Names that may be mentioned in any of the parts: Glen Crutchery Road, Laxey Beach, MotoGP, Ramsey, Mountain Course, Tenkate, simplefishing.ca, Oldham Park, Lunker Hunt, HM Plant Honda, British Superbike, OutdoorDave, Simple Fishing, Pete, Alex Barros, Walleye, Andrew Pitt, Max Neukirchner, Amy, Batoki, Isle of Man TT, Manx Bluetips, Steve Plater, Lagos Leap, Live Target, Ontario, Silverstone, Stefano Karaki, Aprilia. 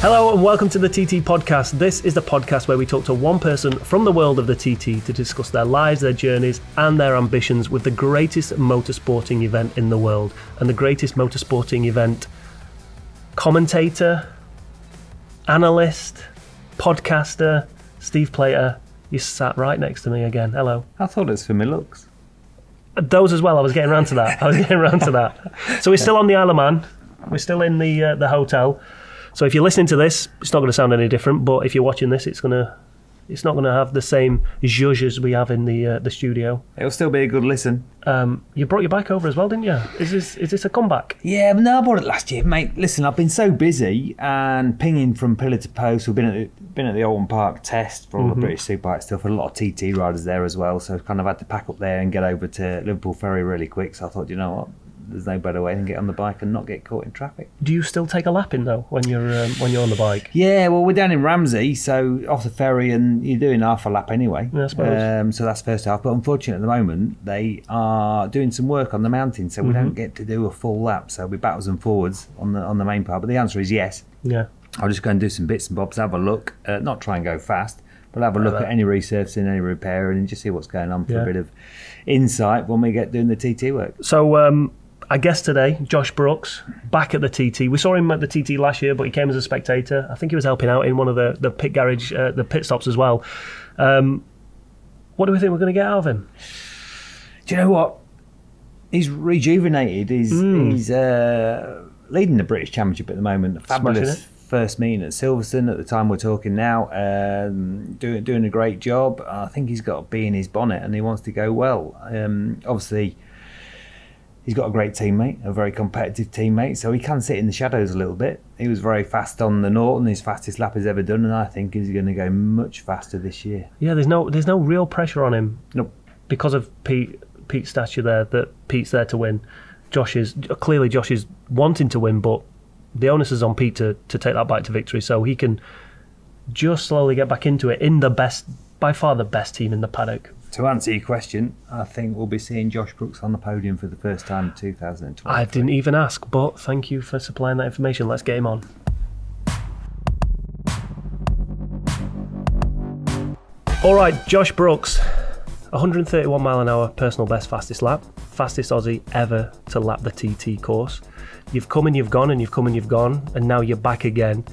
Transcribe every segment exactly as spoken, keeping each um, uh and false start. Hello and welcome to the T T Podcast. This is the podcast where we talk to one person from the world of the T T to discuss their lives, their journeys and their ambitions with the greatest motorsporting event in the world. And the greatest motorsporting event commentator, analyst, podcaster, Steve Plater. You sat right next to me again. Hello. I thought it was for me looks. Those as well. I was getting round to that. I was getting round to that. So we're still on the Isle of Man. We're still in the uh, the hotel. So if you're listening to this, it's not going to sound any different. But if you're watching this, it's gonna, it's not going to have the same zhuzh as we have in the uh, the studio. It'll still be a good listen. Um, you brought your bike over as well, didn't you? Is this is this a comeback? Yeah, no, I bought it last year, mate. Listen, I've been so busy and pinging from pillar to post. We've been at the, been at the Oldham Park test for all mm-hmm. the British Superbike stuff. A lot of T T riders there as well, so I've kind of had to pack up there and get over to Liverpool Ferry really quick. So I thought, you know what? There's no better way than get on the bike and not get caught in traffic. Do you still take a lap in though when you're um, when you're on the bike? Yeah, well we're down in Ramsey, so off the ferry, and you're doing half a lap anyway. Yeah, I suppose. Um, so that's first half. But unfortunately, at the moment they are doing some work on the mountain, so we mm-hmm. don't get to do a full lap. So we battles and forwards on the on the main part. But the answer is yes. Yeah. I'll just go and do some bits and bobs, have a look, uh, not try and go fast. We'll have a look at any resurfacing, any repair, and just see what's going on for yeah. a bit of insight when we get doing the T T work. So um, I guess today, Josh Brookes, back at the T T. We saw him at the T T last year, but he came as a spectator. I think he was helping out in one of the, the pit garage, uh, the pit stops as well. Um, what do we think we're going to get out of him? Do you know what? He's rejuvenated. He's, mm. he's uh, leading the British Championship at the moment. Fabulous. First meeting at Silverstone at the time we're talking now, um, doing doing a great job. I think he's got a bee in his bonnet and he wants to go well. Um, obviously, he's got a great teammate, a very competitive teammate, so he can sit in the shadows a little bit. He was very fast on the Norton, his fastest lap he's ever done, and I think he's going to go much faster this year. Yeah, there's no there's no real pressure on him. Nope. Because of Pete Pete's stature there, that Pete's there to win. Josh is clearly Josh is wanting to win, but the onus is on Pete to, to take that bike to victory, so he can just slowly get back into it in the best, by far the best team in the paddock. To answer your question, I think we'll be seeing Josh Brookes on the podium for the first time in two thousand twenty. I didn't even ask, but thank you for supplying that information. Let's get him on. All right, Josh Brookes, one hundred thirty-one mile an hour personal best fastest lap, fastest Aussie ever to lap the T T course. You've come and you've gone and you've come and you've gone and now you're back again.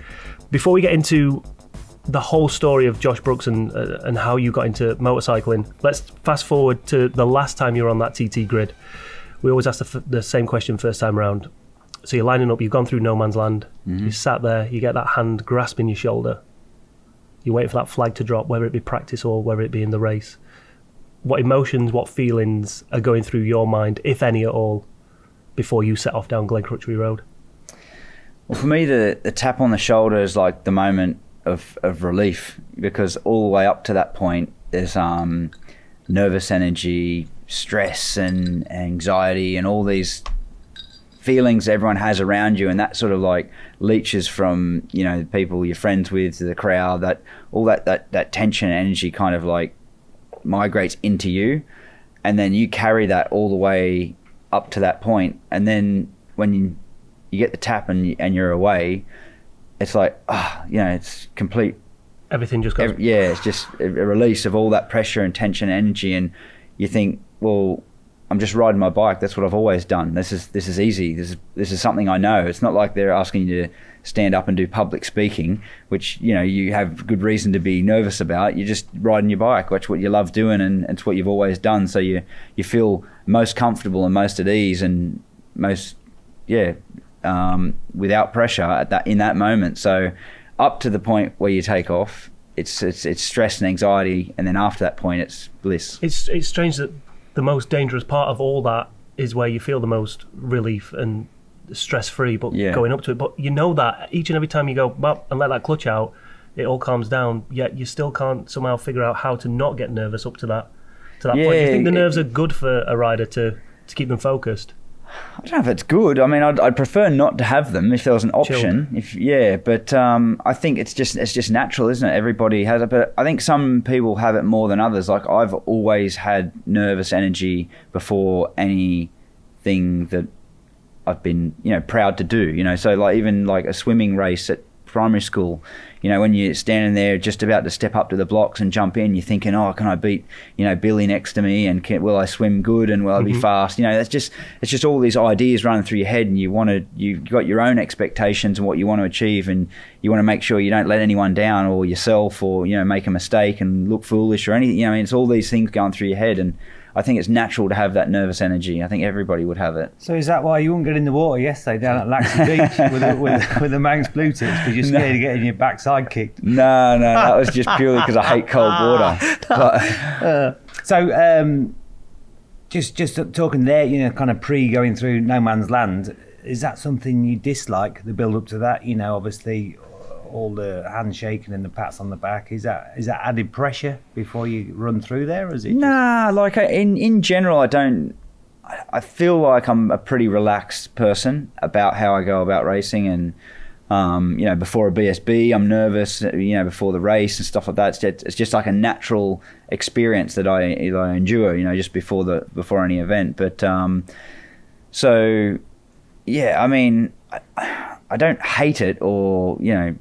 Before we get into the whole story of Josh Brookes and uh, and how you got into motorcycling, let's fast forward to the last time you were on that T T grid. We always ask the, f the same question first time round. So you're lining up, you've gone through no man's land, mm-hmm. you sat there, you get that hand grasping your shoulder. You wait for that flag to drop, whether it be practice or whether it be in the race. What emotions, what feelings are going through your mind, if any at all, before you set off down Glen Crutchery Road? Well, for me, the, the tap on the shoulder is like the moment of, of relief, because all the way up to that point, there's um, nervous energy, stress and anxiety and all these feelings everyone has around you, and that sort of like leeches from, you know, the people you're friends with, the crowd, that all that, that, that tension and energy kind of like migrates into you, and then you carry that all the way up to that point, and then when you, you get the tap and, you, and you're away, it's like, ah, oh, you know, it's complete. Everything just goes. Every, yeah, it's just a release of all that pressure and tension and energy, and you think, well, I'm just riding my bike. That's what I've always done. This is this is easy. This is this is something I know. It's not like they're asking you to stand up and do public speaking, which you know you have good reason to be nervous about. You're just riding your bike. That's what you love doing, and it's what you've always done. So you you feel most comfortable and most at ease and most, yeah, um, without pressure at that in that moment. So up to the point where you take off, it's it's it's stress and anxiety, and then after that point, it's bliss. It's it's strange that the most dangerous part of all that is where you feel the most relief and stress free, but yeah. going up to it. But you know that each and every time you go bop and let that clutch out, it all calms down. Yet you still can't somehow figure out how to not get nervous up to that. To that yeah, point. Do you think the nerves it, are good for a rider to, to keep them focused? I don't know if it's good. I mean, I'd, I'd prefer not to have them if there was an option. Chilled. If yeah, but um, I think it's just it's just natural, isn't it? Everybody has it, but I think some people have it more than others. Like I've always had nervous energy before anything that I've been, you know, proud to do. You know, so like even like a swimming race at primary school. You know, when you're standing there just about to step up to the blocks and jump in, you're thinking, oh, can I beat, you know, Billy next to me, and can, will I swim good, and will mm-hmm. I be fast? You know, that's just, it's just all these ideas running through your head, and you want to, you've got your own expectations and what you want to achieve, and you want to make sure you don't let anyone down or yourself, or, you know, make a mistake and look foolish or anything. You know, I mean, it's all these things going through your head, and I think it's natural to have that nervous energy. I think everybody would have it. So is that why you wouldn't get in the water yesterday down at Laxey Beach with, the, with, with the Manx Bluetips, because you're scared no. of getting your backside kicked? No, no, that was just purely because I hate cold water. But, uh, so um, just just talking there, you know, kind of pre going through no man's land, is that something you dislike, the build up to that? You know, obviously all the handshaking and the pats on the back, is that is that added pressure before you run through there, or is it just... Nah, like I, in in general I don't I feel like I'm a pretty relaxed person about how I go about racing, and um you know, before a B S B I'm nervous, you know, before the race and stuff like that. It's just, it's just like a natural experience that I that I endure, you know, just before the before any event. But um so yeah, I mean I, I don't hate it or, you know,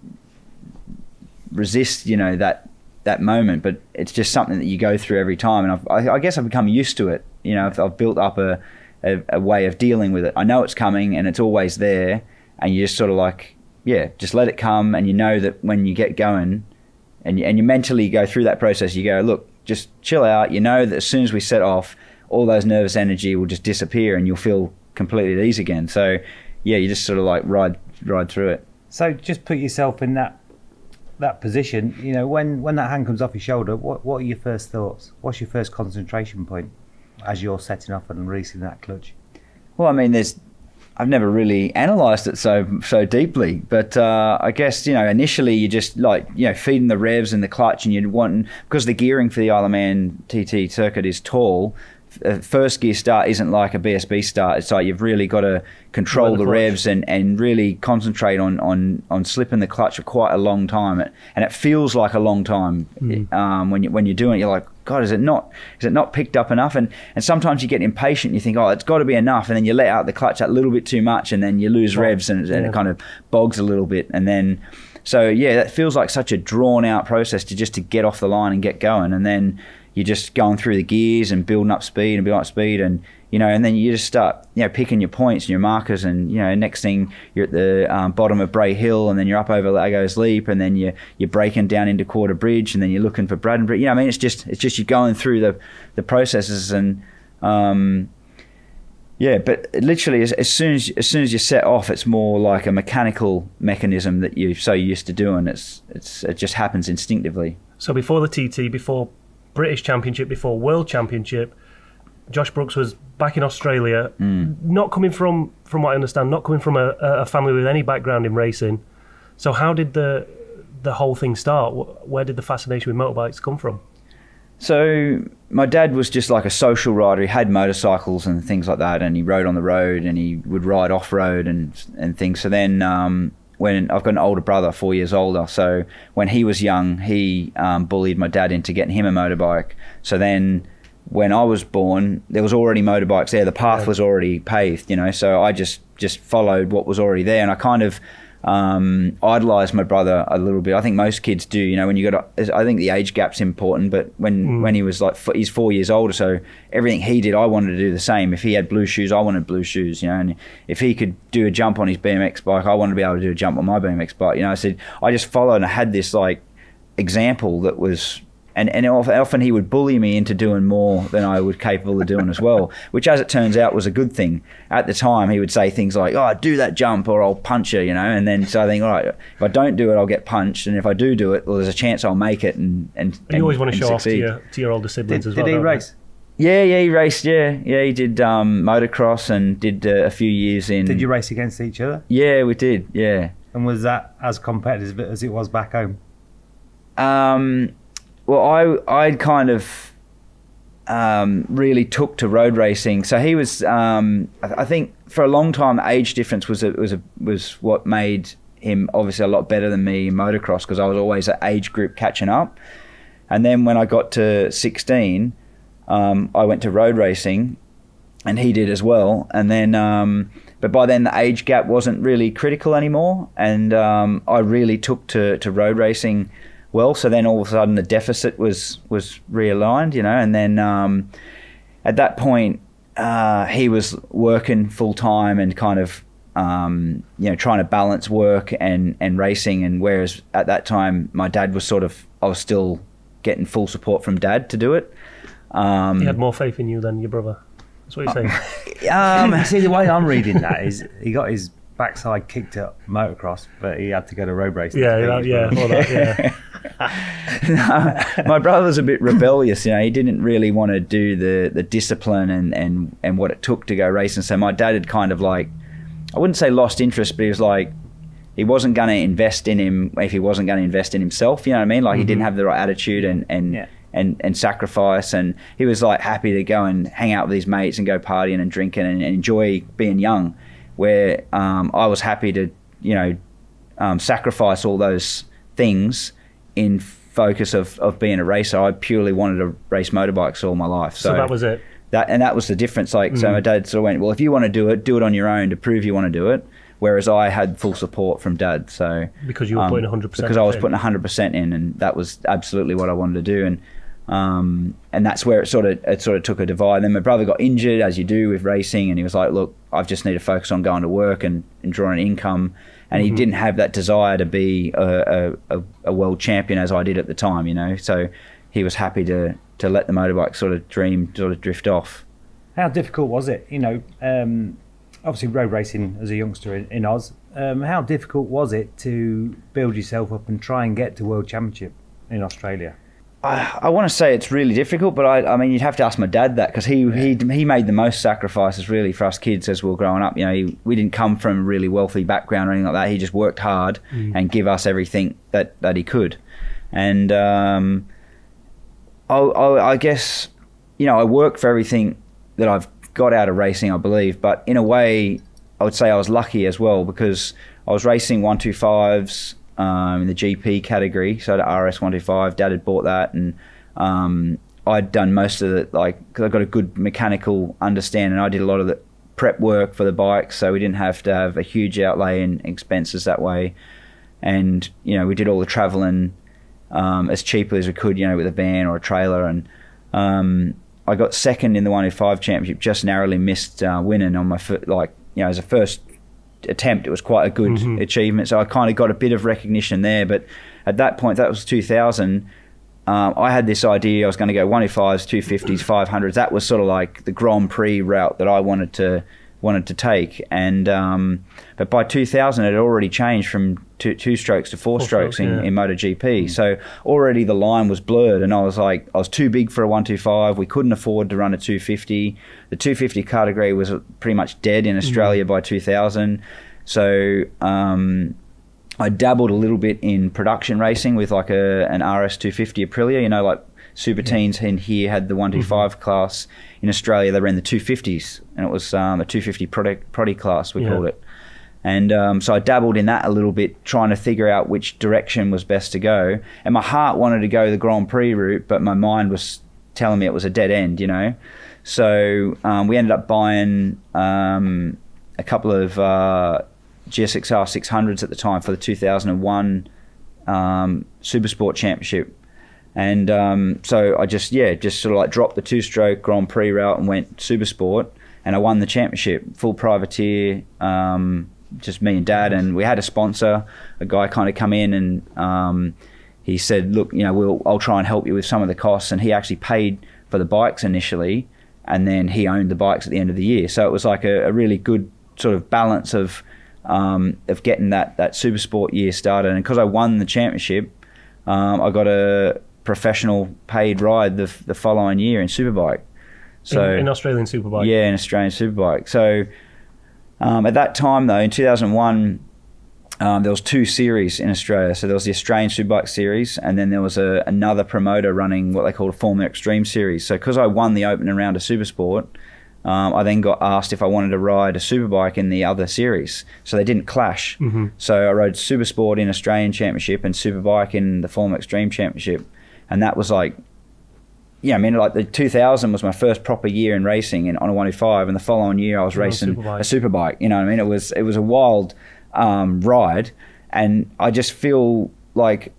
resist, you know, that that moment, but it's just something that you go through every time, and I've, I, I guess I've become used to it. You know, I've, I've built up a, a, a way of dealing with it. I know it's coming, and it's always there, and you just sort of like, yeah, just let it come, and you know that when you get going, and you, and you mentally go through that process, you go, look, just chill out. You know that as soon as we set off, all those nervous energy will just disappear, and you'll feel completely at ease again. So, yeah, you just sort of like ride ride through it. So just put yourself in that that position, you know, when when that hand comes off your shoulder, what what are your first thoughts? What's your first concentration point as you're setting off and releasing that clutch? Well, I mean, there's I've never really analysed it so so deeply, but uh, I guess, you know, initially you just like, you know, feeding the revs and the clutch, and you'd want, because the gearing for the Isle of Man T T circuit is tall, a first gear start isn't like a B S B start. It's like you've really got to control the, the revs and, and really concentrate on, on, on slipping the clutch for quite a long time. It, and it feels like a long time mm. um, when, you, when you're doing it. You're like, God, is it not is it not picked up enough? And, and sometimes you get impatient. You think, oh, it's got to be enough. And then you let out the clutch a little bit too much, and then you lose right. revs, and, and yeah. it kind of bogs a little bit. And then, so yeah, that feels like such a drawn out process to just to get off the line and get going. And then you're just going through the gears and building up speed and building up speed, and you know, and then you just start, you know, picking your points and your markers, and you know, next thing you're at the um, bottom of Bray Hill, and then you're up over Lagos Leap, and then you you're braking down into Quarter Bridge, and then you're looking for Braden Bridge. You know, I mean, it's just it's just you're going through the the processes, and um, yeah, but literally as, as soon as as soon as you set off, it's more like a mechanical mechanism that you're so used to doing. It's it's it just happens instinctively. So before the T T, before British Championship, before World Championship, Josh Brookes was back in Australia, mm. not coming from, from what I understand, not coming from a, a family with any background in racing. So how did the the whole thing start? Where did the fascination with motorbikes come from? So my dad was just like a social rider. He had motorcycles and things like that, and he rode on the road, and he would ride off-road and, and things. So then... Um, When I've got an older brother, four years older, so when he was young, he um, bullied my dad into getting him a motorbike. So then when I was born, there was already motorbikes there. The path was already paved, you know, so I just, just followed what was already there. And I kind of um, idolized my brother a little bit. I think most kids do, you know, when you got to, I think the age gap's important, but when, mm. when he was like, he's four years older, so everything he did, I wanted to do the same. If he had blue shoes, I wanted blue shoes, you know, and if he could do a jump on his B M X bike, I wanted to be able to do a jump on my B M X bike, you know. I said, I just followed, and I had this like example that was, and, and often he would bully me into doing more than I was capable of doing as well, which as it turns out was a good thing. At the time, he would say things like, oh, do that jump or I'll punch you, you know, and then so I think, all right, if I don't do it, I'll get punched, and if I do do it, well, there's a chance I'll make it and and, and you always want to show succeed. off to your, to your older siblings did, as well. Did he race? You? Yeah, yeah, he raced, yeah. Yeah, he did um, motocross and did uh, a few years in... Did you race against each other? Yeah, we did, yeah. And was that as competitive as it was back home? Um... Well, I I kind of um, really took to road racing. So he was, um, I, I think, for a long time, age difference was a, was a, was what made him obviously a lot better than me in motocross, because I was always an age group catching up. And then when I got to sixteen, um, I went to road racing, and he did as well. And then, um, But by then the age gap wasn't really critical anymore, and um, I really took to, to road racing well. So then all of a sudden the deficit was was realigned, you know. And then um, at that point uh, he was working full time and kind of um, you know, trying to balance work and and racing. And whereas at that time my dad was sort of, I was still getting full support from dad to do it. Um, he had more faith in you than your brother. That's what you're saying. Um, See, the way I'm reading that is he got his backside kicked at motocross, but he had to go to road racing. Yeah, that, yeah, all that, yeah. No, my brother was a bit rebellious. You know, he didn't really want to do the the discipline and and and what it took to go racing. So my dad had kind of like, I wouldn't say lost interest, but he was like, he wasn't going to invest in him if he wasn't going to invest in himself. You know what I mean? Like, mm-hmm. he didn't have the right attitude and and. Yeah. And, and sacrifice, and he was like happy to go and hang out with his mates and go partying and drinking and, and enjoy being young, where um, I was happy to, you know, um, sacrifice all those things in focus of, of being a racer. I purely wanted to race motorbikes all my life. So, so that was it. That, and that was the difference. Like, mm-hmm. so my dad sort of went, well, if you want to do it, do it on your own to prove you want to do it. Whereas I had full support from dad. So because you were um, putting one hundred percent because I was in. putting one hundred percent in, and that was absolutely what I wanted to do. And um and that's where it sort of it sort of took a divide. Then my brother got injured, as you do with racing, and he was like, look, I just need to focus on going to work and, and drawing an income. And mm-hmm. he didn't have that desire to be a, a, a world champion as I did at the time, you know. So he was happy to to let the motorbike sort of dream sort of drift off. How difficult was it, you know, um obviously road racing as a youngster in, in Oz, um how difficult was it to build yourself up and try and get to world championship in Australia? I, I want to say it's really difficult, but I, I mean, you'd have to ask my dad that, because he, he he made the most sacrifices really for us kids as we were growing up. You know, he, we didn't come from a really wealthy background or anything like that. He just worked hard mm. and give us everything that, that he could. And um, I, I, I guess, you know, I worked for everything that I've got out of racing, I believe. But in a way, I would say I was lucky as well, because I was racing one twenty-fives, Um, in the G P category, so the R S one twenty-five, dad had bought that, and um, I'd done most of the, like, because I got a good mechanical understanding, I did a lot of the prep work for the bike, so we didn't have to have a huge outlay in expenses that way. And, you know, we did all the traveling um, as cheaply as we could, you know, with a van or a trailer. And um, I got second in the one twenty-five championship, just narrowly missed uh, winning on my foot, like, you know, as a first attempt. It was quite a good mm-hmm. achievement, so I kind of got a bit of recognition there. But at that point, that was two thousand, um, I had this idea I was going to go one twenty-fives, two fifties, five hundreds. That was sort of like the Grand Prix route that I wanted to wanted to take. And um, but by two thousand, it had already changed from two, two strokes to four, four strokes, strokes in, yeah. in MotoGP. Mm-hmm. So already the line was blurred, and I was like, I was too big for a one twenty-five. We couldn't afford to run a two fifty. The two fifty category was pretty much dead in Australia mm-hmm. by two thousand. So um, I dabbled a little bit in production racing with like a an R S two fifty Aprilia, you know, like Super yeah. teens in here had the one twenty-five mm-hmm. class. In Australia, they ran the two fifties, and it was um, a two fifty product, product class, we yeah. called it. And um, so I dabbled in that a little bit, trying to figure out which direction was best to go. And my heart wanted to go the Grand Prix route, but my mind was telling me it was a dead end, you know. So um, we ended up buying um, a couple of uh, G S X R six hundreds at the time for the two thousand one um, Supersport Championship. And um, so I just, yeah, just sort of like dropped the two-stroke Grand Prix route and went Supersport, and I won the championship, full privateer, um, just me and dad. And we had a sponsor, a guy kind of come in, and um, he said, look, you know, we'll, I'll try and help you with some of the costs. And he actually paid for the bikes initially, and then he owned the bikes at the end of the year. So it was like a, a really good sort of balance of, um, of getting that, that Supersport year started. And because I won the championship, um, I got a professional paid ride the the following year in Superbike, so in, in Australian Superbike, yeah, in Australian Superbike. So um, at that time though, in two thousand one, um, there was two series in Australia. So there was the Australian Superbike series, and then there was a, another promoter running what they called a Formula Extreme series. So because I won the opening round of Supersport, um, I then got asked if I wanted to ride a Superbike in the other series, so they didn't clash. Mm-hmm. So I rode Supersport in Australian Championship and Superbike in the Formula Extreme Championship. And that was like, yeah, I mean, like the two thousand was my first proper year in racing in, on a one oh five, and the following year I was World racing superbike. a superbike. You know what I mean? It was it was a wild um, ride, and I just feel like,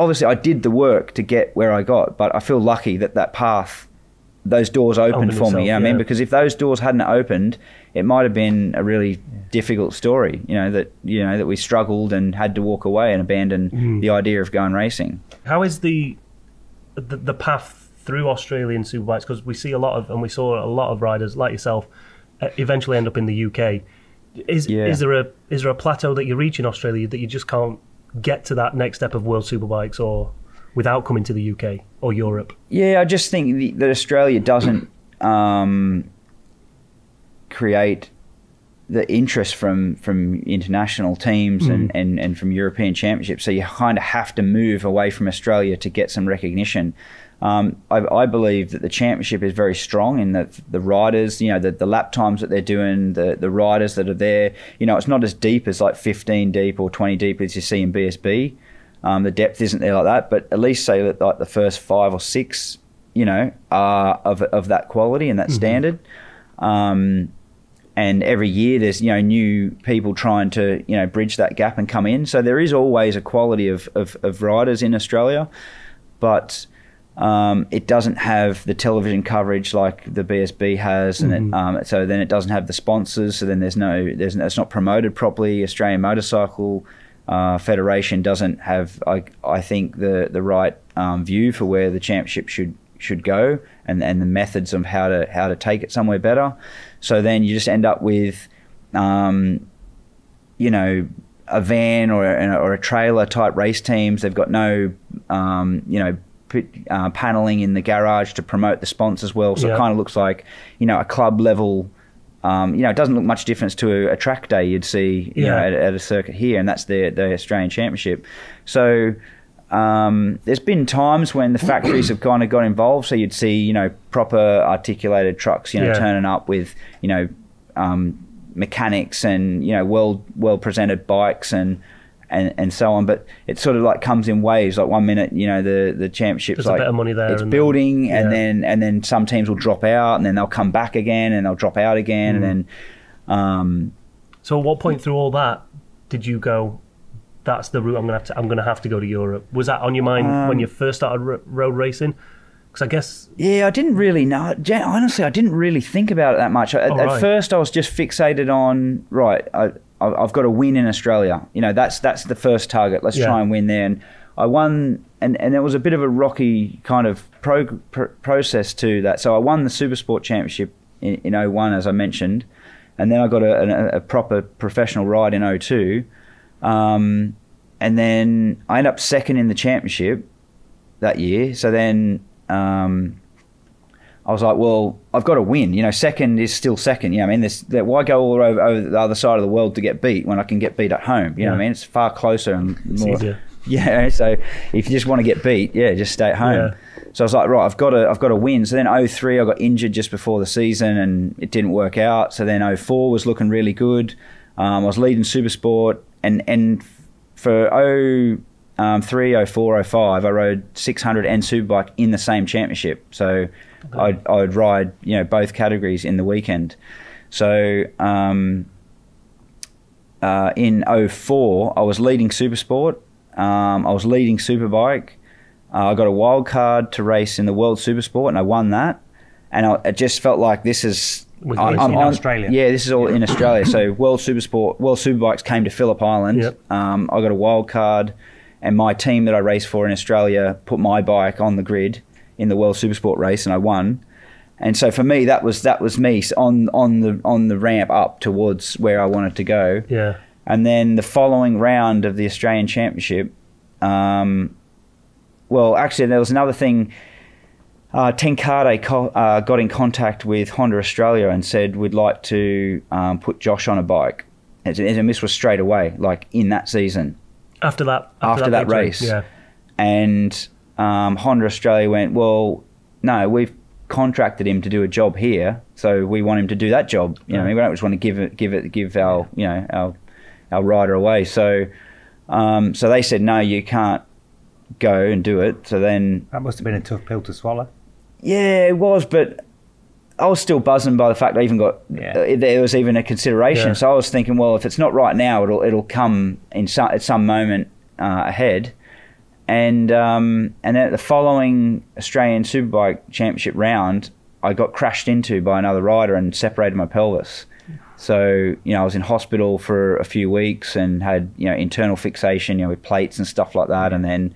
obviously I did the work to get where I got, but I feel lucky that that path, those doors opened, opened for itself, me. You know what yeah. I mean? Because if those doors hadn't opened, it might have been a really yeah. difficult story, you know, that, you know, that we struggled and had to walk away and abandon mm. the idea of going racing. How is the, the, the path through Australian superbikes? Because we see a lot of, and we saw a lot of riders like yourself uh, eventually end up in the U K. Is, yeah. is there a, is there a plateau that you reach in Australia that you just can't get to that next step of World Superbikes or without coming to the U K or Europe? Yeah, I just think the, that Australia doesn't um, create the interest from, from international teams mm. and, and, and from European championships. So you kind of have to move away from Australia to get some recognition. Um, I, I believe that the championship is very strong in that the riders, you know, the, the lap times that they're doing, the, the riders that are there, you know, it's not as deep as like fifteen deep or twenty deep as you see in B S B. Um, the depth isn't there like that, but at least say that like the first five or six, you know, are of, of that quality and that mm-hmm. standard. Um, and every year there's, you know, new people trying to, you know, bridge that gap and come in. So there is always a quality of, of, of riders in Australia, but um, it doesn't have the television coverage like the B S B has. And mm-hmm. it, um, so then it doesn't have the sponsors. So then there's no, there's no, it's not promoted properly. Australian Motorcycle Uh, Federation doesn't have, I, I think, the the right um, view for where the championship should should go, and and the methods of how to how to take it somewhere better. So then you just end up with, um, you know, a van or a, or a trailer type race teams. They've got no, um, you know, uh, paneling in the garage to promote the sponsors as well. So yeah. it kind of looks like, you know, a club level. Um, you know, it doesn't look much difference to a, a track day you'd see you yeah. know, at, at a circuit here, and that's the, the Australian Championship. So um, there's been times when the factories have kind of got involved, so you'd see, you know, proper articulated trucks, you know, yeah. turning up with, you know, um, mechanics and, you know, well, well presented bikes and, and, and so on. But it sort of like comes in waves, like one minute, you know, the, the championship's there's like a bit of money there, it's and building then, yeah. and then and then some teams will drop out, and then they'll come back again, and they'll drop out again mm. and then um so at what point through all that did you go, that's the route I'm gonna have to I'm gonna have to go to Europe? Was that on your mind um, when you first started r road racing? Because I guess yeah I didn't really know, honestly I didn't really think about it that much at, oh, right. at first. I was just fixated on right I I've got to win in Australia. You know, that's that's the first target. Let's yeah. try and win there. And I won, and, and it was a bit of a rocky kind of pro, pro, process to that. So I won the Supersport Championship in, in oh one, as I mentioned. And then I got a, a, a proper professional ride in oh two. Um, and then I ended up second in the championship that year. So then um, I was like, well, I've got to win. You know, second is still second. You know what I mean? This, that, why go all over, over the other side of the world to get beat when I can get beat at home? You yeah. know what I mean? It's far closer and more. It's easier. Yeah. So if you just want to get beat, yeah, just stay at home. Yeah. So I was like, right, I've got to, I've got to win. So then oh three, I got injured just before the season and it didn't work out. So then oh four was looking really good. Um, I was leading Supersport, and and for oh three, oh four, oh five, I rode six hundred and Superbike in the same championship. So okay. I'd, I'd ride, you know, both categories in the weekend. So um, uh, in oh four, I was leading Supersport. Um, I was leading Superbike. Uh, I got a wild card to race in the World Supersport, and I won that. And I, I just felt like this is With I, I'm, in I'm, Australia. Yeah, this is all yeah. in Australia. So World Supersport, World Superbikes came to Phillip Island. Yep. Um, I got a wild card, and my team that I raced for in Australia put my bike on the grid in the World Supersport race, and I won. And so for me, that was that was me on on the on the ramp up towards where I wanted to go. Yeah. And then the following round of the Australian Championship, um, well, actually there was another thing. Uh, Tenkate co uh, got in contact with Honda Australia and said, we'd like to um, put Josh on a bike. And, and this was straight away, like in that season. After that, after, after that, that race, yeah. And um, Honda Australia went, well, no, we've contracted him to do a job here, so we want him to do that job. You know, we don't just want to give it, give it, give our, you know, our our rider away. So, um, so they said, no, you can't go and do it. So then that must have been a tough pill to swallow. Yeah, it was, but I was still buzzing by the fact I even got yeah. uh, there was even a consideration. Yeah. So I was thinking, well, if it's not right now, it'll it'll come in some, at some moment uh, ahead. And um, and then at the following Australian Superbike Championship round, I got crashed into by another rider and separated my pelvis. So, you know, I was in hospital for a few weeks and had, you know, internal fixation, you know, with plates and stuff like that. And then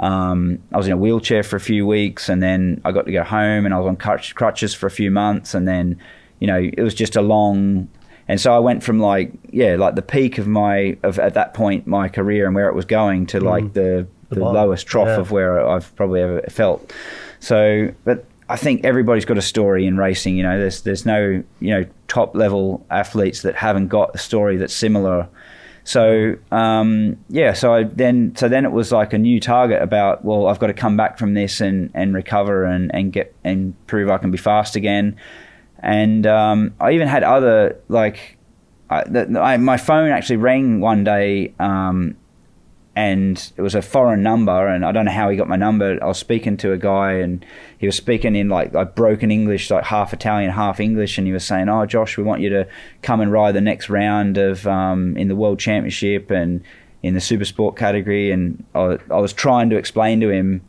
um, I was in a wheelchair for a few weeks, and then I got to go home, and I was on crutch, crutches for a few months. And then, you know, it was just a long, and so I went from like, yeah, like the peak of my, of at that point, my career and where it was going to like mm. the, the, the lowest trough yeah. of where I've probably ever felt. So, but I think everybody's got a story in racing. You know, there's there's no, you know, top level athletes that haven't got a story that's similar. So um, yeah, so I then so then it was like a new target about, well, I've got to come back from this and and recover and and get and prove I can be fast again. And um, I even had other like, I, the, I, my phone actually rang one day. Um, And it was a foreign number, and I don't know how he got my number. I was speaking to a guy, and he was speaking in like, like broken English, like half Italian, half English, and he was saying, "Oh, Josh, we want you to come and ride the next round of um, in the World Championship and in the Supersport category." And I, I was trying to explain to him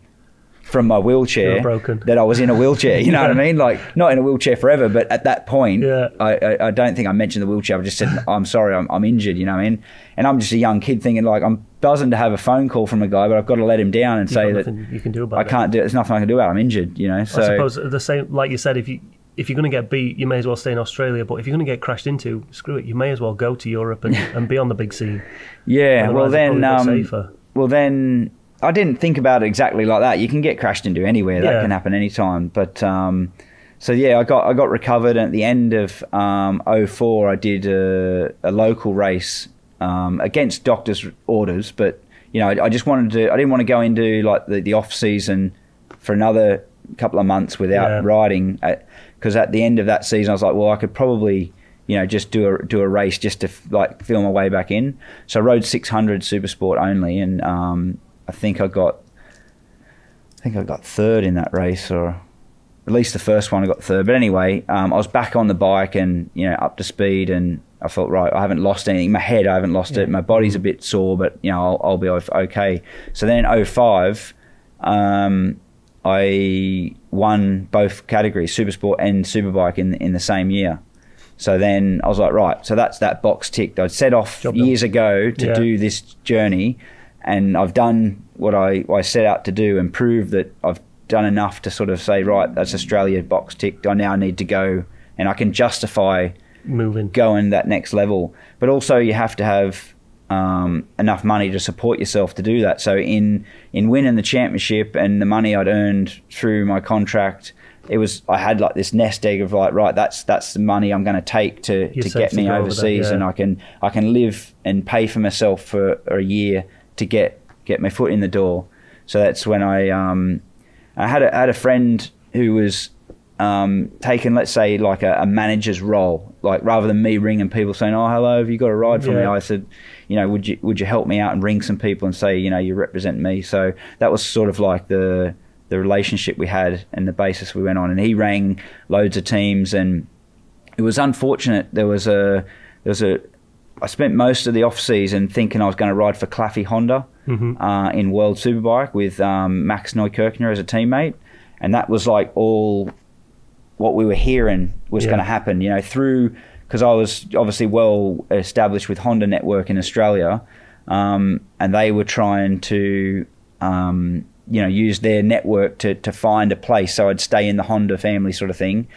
from my wheelchair that I was in a wheelchair. You know yeah. what I mean? Like, not in a wheelchair forever, but at that point, yeah. I, I I don't think I mentioned the wheelchair. I just said, "I'm sorry, I'm, I'm injured." You know what I mean? And I'm just a young kid thinking like, I'm buzzing to have a phone call from a guy, but I've got to let him down and You've say that you can do about I it. can't do it. There's nothing I can do about it. I'm injured. You know. So I suppose the same, like you said, if you if you're going to get beat, you may as well stay in Australia. But if you're going to get crashed into, screw it. You may as well go to Europe and and be on the big scene. Yeah. Well then, um, well then. I didn't think about it exactly like that. You can get crashed into anywhere. That yeah. can happen anytime. But um, so yeah, I got I got recovered, and at the end of um, oh four, I did a, a local race um, against doctor's orders. But you know, I, I just wanted to. I didn't want to go into like the, the off season for another couple of months without yeah. riding, because at, at the end of that season, I was like, well, I could probably, you know, just do a do a race just to like feel my way back in. So I rode six hundred Supersport only, and um, I think I got, I think I got third in that race, or at least the first one I got third. But anyway, um, I was back on the bike and, you know, up to speed, and I felt right. I haven't lost anything. My head, I haven't lost yeah. it. My body's a bit sore, but you know, I'll, I'll be okay. So then in oh five, um, I won both categories, Supersport and Superbike, in in the same year. So then I was like, right, so that's that box ticked. I'd set off Job years done. ago to yeah. do this journey. And I've done what I, what I set out to do, and prove that I've done enough to sort of say, right, that's Australia box ticked. I now need to go, and I can justify moving, going that next level. But also, you have to have um, enough money to support yourself to do that. So in in winning the championship and the money I'd earned through my contract, it was I had like this nest egg of like, right, that's that's the money I'm going to take to to get me overseas, and I can I can live and pay for myself for, for a year. To get get my foot in the door. So that's when I um I had a had a friend who was um taking, let's say, like a, a manager's role. Like, rather than me ringing people saying, "Oh, hello, have you got a ride for yeah. me?" I said, "You know, would you would you help me out and ring some people and say, you know, you represent me?" So that was sort of like the the relationship we had and the basis we went on. And he rang loads of teams, and it was unfortunate. There was a there was a I spent most of the off season thinking I was going to ride for Claffey Honda mm-hmm. uh, in World Superbike with um, Max Neukirchner as a teammate, and that was like all what we were hearing was yeah. going to happen. You know, through because I was obviously well established with Honda Network in Australia, um, and they were trying to um, you know use their network to to find a place. So I'd stay in the Honda family, sort of thing.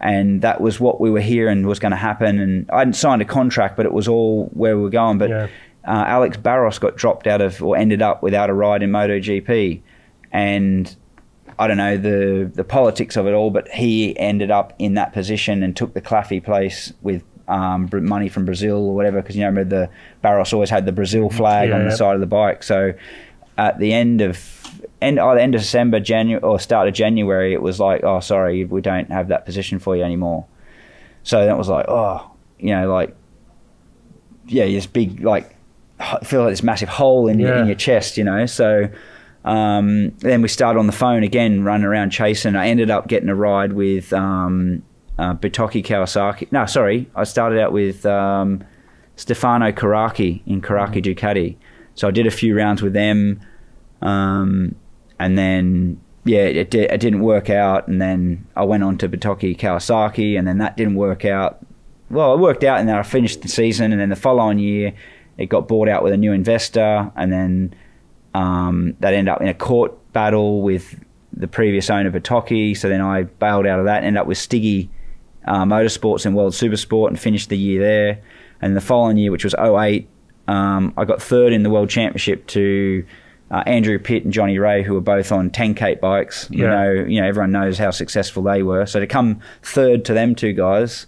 And that was what we were hearing was going to happen. And I hadn't signed a contract, but it was all where we were going. But yeah. uh, Alex Barros got dropped out of, or ended up without a ride in MotoGP. And I don't know the the politics of it all, but he ended up in that position and took the Claffey place with um, money from Brazil or whatever. Because, you know, remember the Barros always had the Brazil flag yeah. on the side of the bike. So at the end of... End, either end of December, January, or start of January, it was like, "Oh, sorry, we don't have that position for you anymore." So that was like, oh, you know, like, yeah, this big, like, feel like this massive hole in, yeah. in your chest, you know. So Um, then we started on the phone again, running around chasing. I ended up getting a ride with um, uh, Batoki Kawasaki. No, sorry. I started out with um, Stefano Karaki in Karaki Ducati. So I did a few rounds with them. Um, and then, yeah, it, di it didn't work out. And then I went on to Batoki Kawasaki, and then that didn't work out. Well, it worked out, and then I finished the season. And then the following year, it got bought out with a new investor. And then... Um, that ended up in a court battle with the previous owner, Batoki. So then I bailed out of that, ended up with Stiggy uh, Motorsports and World Supersport, and finished the year there. And the following year, which was oh eight, um, I got third in the World Championship to uh, Andrew Pitt and Johnny Ray, who were both on Tenkate bikes. You yeah. know, you know, everyone knows how successful they were. So to come third to them two guys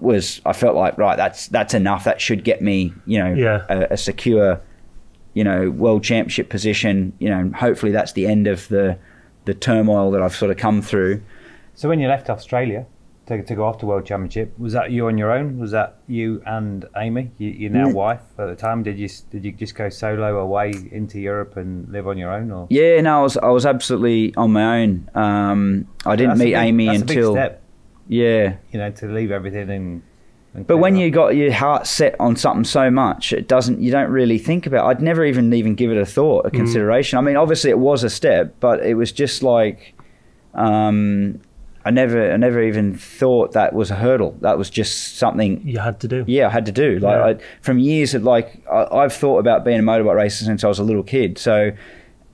was, I felt like, right, that's that's enough. That should get me, you know, yeah. a, a secure. you know, world championship position, you know, hopefully that's the end of the the turmoil that I've sort of come through. So when you left Australia to, to go off to world championship, was that you on your own? Was that you and Amy, you, your now yeah. wife at the time? Did you did you just go solo away into Europe and live on your own? Or? Yeah, no, I was, I was absolutely on my own. Um, I didn't that's meet a big, Amy that's until... a big step, yeah. You know, to leave everything and... But when you got your heart set on something so much, it doesn't, you don't really think about it. I'd never even even give it a thought, a consideration. Mm. I mean, obviously it was a step, but it was just like, um, I never, I never even thought that was a hurdle. That was just something you had to do. Yeah, I had to do. Like yeah. I, from years of like, I, I've thought about being a motorbike racer since I was a little kid. So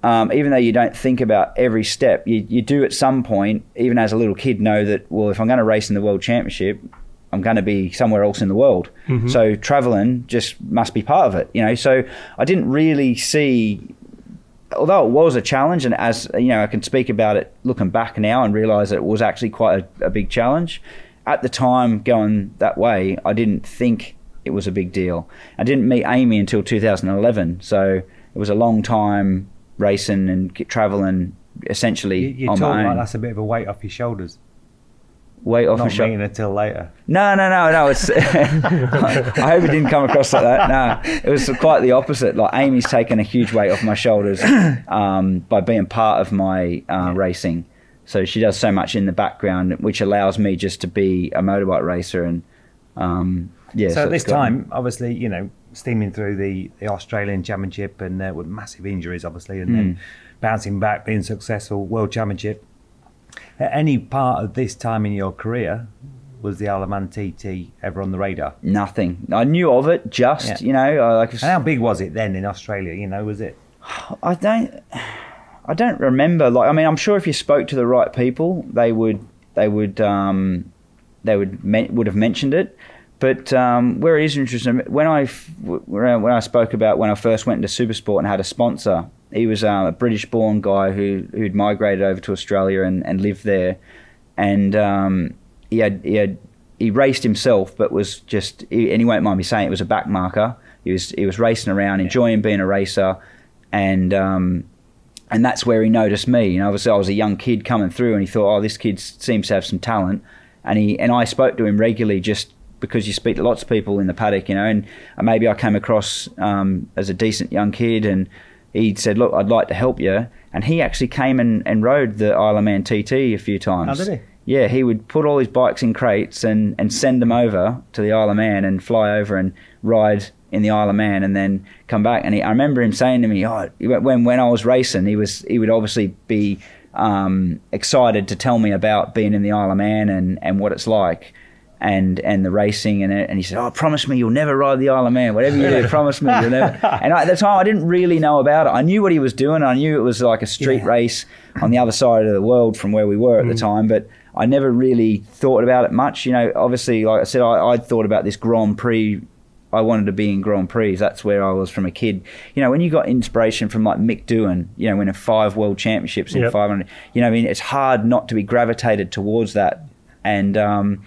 um, even though you don't think about every step, you, you do at some point, even as a little kid, know that, well, if I'm going to race in the world championship, I'm going to be somewhere else in the world. Mm-hmm. So traveling just must be part of it, you know? So I didn't really see, although it was a challenge, and as you know, I can speak about it looking back now and realize that it was actually quite a, a big challenge. At the time going that way, I didn't think it was a big deal. I didn't meet Amy until two thousand eleven. So it was a long time racing and traveling essentially you, you on my own. Like that's a bit of a weight off your shoulders. Wait off Not mean until later. No, no, no, no. It's, I, I hope it didn't come across like that. No, it was quite the opposite. Like Amy's taken a huge weight off my shoulders um, by being part of my uh, yeah. racing. So she does so much in the background, which allows me just to be a motorbike racer. And um, yeah. So, so at this time, obviously, you know, steaming through the, the Australian Championship and uh, with massive injuries, obviously, and mm. then bouncing back, being successful, World Championship. At any part of this time in your career, was the Isle of Man T T ever on the radar? Nothing. I knew of it, just, yeah. you know. Like, and how big was it then in Australia, you know, was it? I don't, I don't remember. Like, I mean, I'm sure if you spoke to the right people, they would, they would, um, they would, would have mentioned it. But um, where it is interesting, when I, when I spoke about when I first went into Supersport and had a sponsor, he was um, a British-born guy who who'd migrated over to Australia and, and lived there, and um, he had he had he raced himself, but was just he, and he won't mind me saying it was a backmarker. He was he was racing around, enjoying being a racer, and um, and that's where he noticed me. And obviously, I was a young kid coming through, and he thought, oh, this kid seems to have some talent, and he and I spoke to him regularly just. Because you speak to lots of people in the paddock, you know, and maybe I came across um, as a decent young kid, and he said, look, I'd like to help you. And he actually came and, and rode the Isle of Man T T a few times. Oh, did he? Yeah, he would put all his bikes in crates and, and send them over to the Isle of Man and fly over and ride in the Isle of Man and then come back. And he, I remember him saying to me, oh, when, when I was racing, he, was, he would obviously be um, excited to tell me about being in the Isle of Man and, and what it's like. And and the racing and and he said, oh, promise me you'll never ride the Isle of Man. Whatever you do, promise me you'll never. And I, at the time, I didn't really know about it. I knew what he was doing. I knew it was like a street yeah. race on the other side of the world from where we were at mm. the time. But I never really thought about it much. You know, obviously, like I said, I, I thought about this Grand Prix. I wanted to be in Grand Prix. That's where I was from a kid. You know, when you got inspiration from like Mick Doohan, you know, winning five world championships in yep. five hundred, you know, I mean, it's hard not to be gravitated towards that. And, um,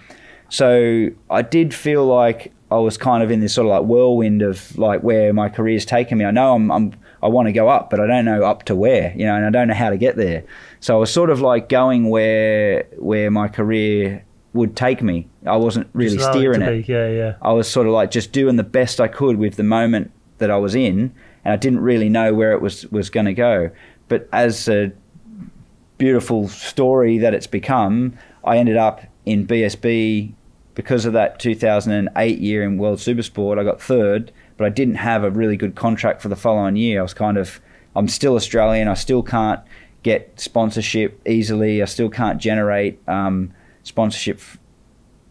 so I did feel like I was kind of in this sort of like whirlwind of like where my career's taken me. I know I'm, I'm I want to go up, but I don't know up to where, you know, and I don't know how to get there. So I was sort of like going where where my career would take me. I wasn't really just steering it. it. Be, yeah, yeah. I was sort of like just doing the best I could with the moment that I was in, and I didn't really know where it was was going to go. But as a beautiful story that it's become, I ended up in B S B because of that two thousand eight year in World Supersport. I got third, but I didn't have a really good contract for the following year. I was kind of, I'm still Australian. I still can't get sponsorship easily. I still can't generate um, sponsorship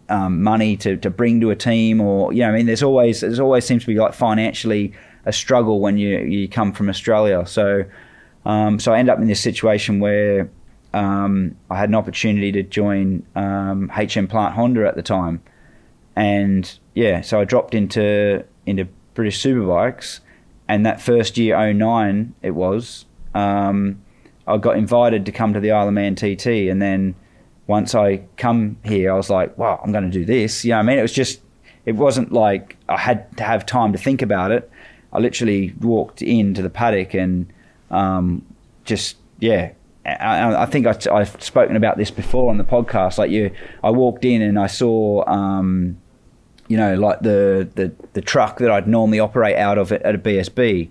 um, money to, to bring to a team, or, you know, I mean, there's always, there's always seems to be like financially a struggle when you, you come from Australia. So, um, so I end up in this situation where um, I had an opportunity to join um, H M Plant Honda at the time. And yeah, so I dropped into, into British Superbikes, and that first year, oh nine it was, um, I got invited to come to the Isle of Man T T. And then once I come here, I was like, wow, I'm going to do this. You know what I mean? It was just, it wasn't like I had to have time to think about it. I literally walked into the paddock and um, just, yeah, I, I think I, I've spoken about this before on the podcast. Like you, I walked in and I saw, um, you know, like the, the, the truck that I'd normally operate out of at, at a B S B.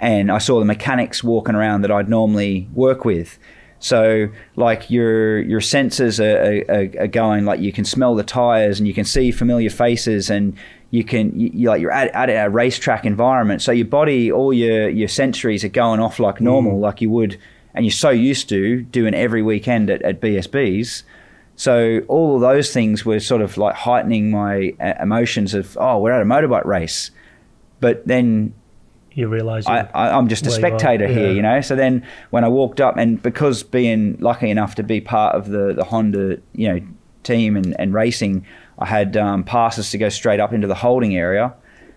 And I saw the mechanics walking around that I'd normally work with. So like your your senses are, are, are going, like you can smell the tires and you can see familiar faces, and you can you, you like you're at, at a racetrack environment. So your body, all your your sensories are going off like normal, mm. like you would, and you're so used to doing every weekend at, at B S Bs. So all of those things were sort of like heightening my emotions of, oh, we're at a motorbike race, but then. You realise I, I, I'm just a spectator you here, yeah. you know. So then when I walked up, and because being lucky enough to be part of the the Honda, you know, team and, and racing, I had um, passes to go straight up into the holding area.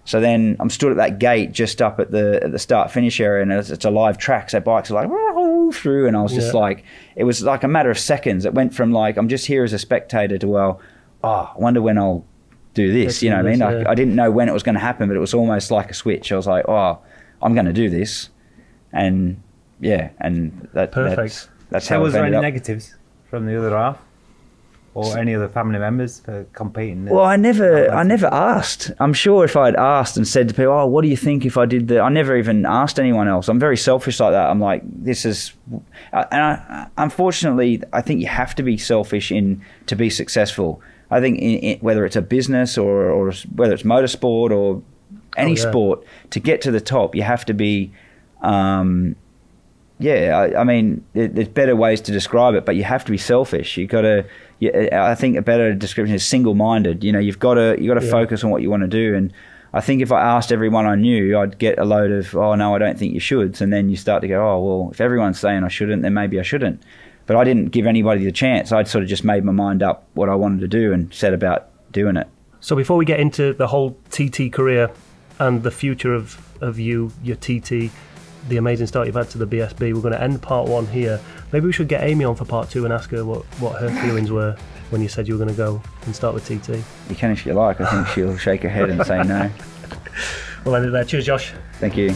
So then I'm stood at that gate just up at the at the start finish area, and it's, it's a live track. So bikes are like whoa, through, and I was yeah. just like, it was like a matter of seconds. It went from like I'm just here as a spectator to well, oh, I wonder when I'll. do this, you know what I mean? I, I didn't know when it was going to happen, but it was almost like a switch. I was like, oh, I'm going to do this. And yeah, and that, Perfect. that's, that's so how it was. Was there any up. negatives from the other half or so, any other family members for competing? Well, I never, I never asked. I'm sure if I had asked and said to people, oh, what do you think if I did that? I never even asked anyone else. I'm very selfish like that. I'm like, this is, and I, unfortunately, I think you have to be selfish in to be successful. I think in, in, whether it's a business or, or whether it's motorsport or any oh, yeah. sport, to get to the top, you have to be, um, yeah, I, I mean, it, there's better ways to describe it, but you have to be selfish. You've got to, you, I think a better description is single-minded. You know, you've got to, you've got to yeah. focus on what you want to do. And I think if I asked everyone I knew, I'd get a load of, oh, no, I don't think you should. And then you start to go, oh, well, if everyone's saying I shouldn't, then maybe I shouldn't. But I didn't give anybody the chance. I'd sort of just made my mind up what I wanted to do and set about doing it. So before we get into the whole T T career and the future of, of you, your T T, the amazing start you've had to the B S B, we're going to end part one here. Maybe we should get Amy on for part two and ask her what, what her feelings were when you said you were going to go and start with T T. You can if you like. I think she'll shake her head and say no. We'll end it there. Cheers, Josh. Thank you.